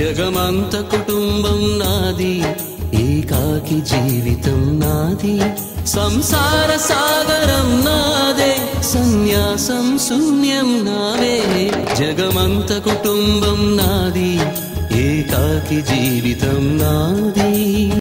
జగమంత కుటుంబం నాది, ఏకాకి జీవితం నాది, సంసార సాగరం నాదే, సన్యాసం శూన్యం నావే. జగమంత కుటుంబం నాది, ఏకాకి జీవితం నా